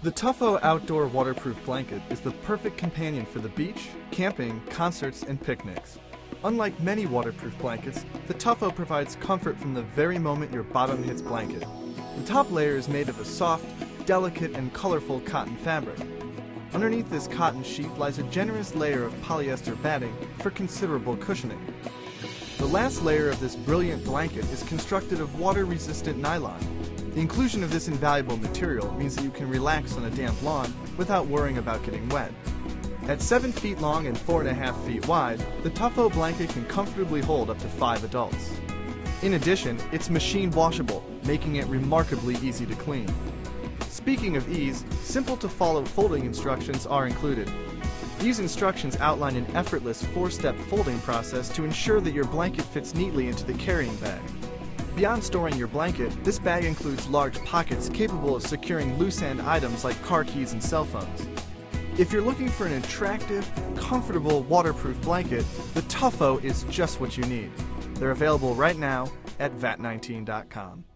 The Tuffo outdoor waterproof blanket is the perfect companion for the beach, camping, concerts, and picnics. Unlike many waterproof blankets, the Tuffo provides comfort from the very moment your bottom hits blanket. The top layer is made of a soft, delicate, and colorful cotton fabric. Underneath this cotton sheet lies a generous layer of polyester batting for considerable cushioning. The last layer of this brilliant blanket is constructed of water-resistant nylon. The inclusion of this invaluable material means that you can relax on a damp lawn without worrying about getting wet. At 7 feet long and 4.5 feet wide, the Tuffo blanket can comfortably hold up to 5 adults. In addition, it's machine washable, making it remarkably easy to clean. Speaking of ease, simple-to-follow folding instructions are included. These instructions outline an effortless 4-step folding process to ensure that your blanket fits neatly into the carrying bag. Beyond storing your blanket, this bag includes large pockets capable of securing loose-end items like car keys and cell phones. If you're looking for an attractive, comfortable, waterproof blanket, the Tuffo is just what you need. They're available right now at VAT19.com.